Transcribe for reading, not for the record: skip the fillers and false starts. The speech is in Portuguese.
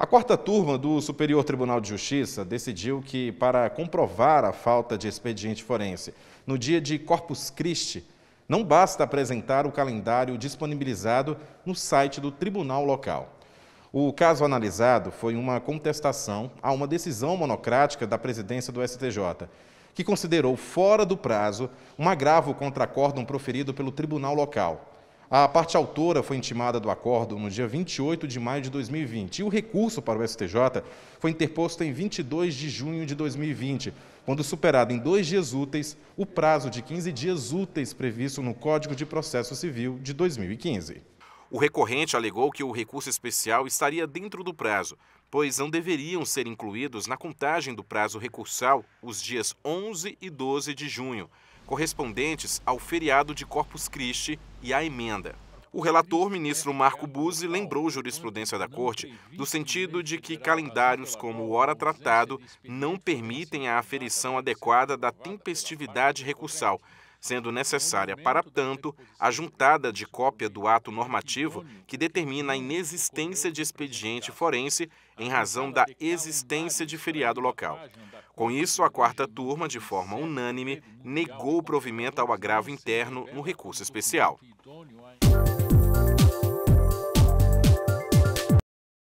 A quarta turma do Superior Tribunal de Justiça decidiu que, para comprovar a falta de expediente forense no dia de Corpus Christi, não basta apresentar o calendário disponibilizado no site do Tribunal Local. O caso analisado foi uma contestação a uma decisão monocrática da presidência do STJ, que considerou fora do prazo um agravo contra acórdão proferido pelo Tribunal Local. A parte autora foi intimada do acórdão no dia 28 de maio de 2020 e o recurso para o STJ foi interposto em 22 de junho de 2020, quando superado em 2 dias úteis o prazo de 15 dias úteis previsto no Código de Processo Civil de 2015. O recorrente alegou que o recurso especial estaria dentro do prazo, pois não deveriam ser incluídos na contagem do prazo recursal os dias 11 e 12 de junho, correspondentes ao feriado de Corpus Christi e à emenda. O relator, ministro Marco Buzzi, lembrou jurisprudência da Corte no sentido de que calendários como o ora tratado não permitem a aferição adequada da tempestividade recursal, sendo necessária, para tanto, a juntada de cópia do ato normativo que determina a inexistência de expediente forense em razão da existência de feriado local. Com isso, a quarta turma, de forma unânime, negou o provimento ao agravo interno no recurso especial.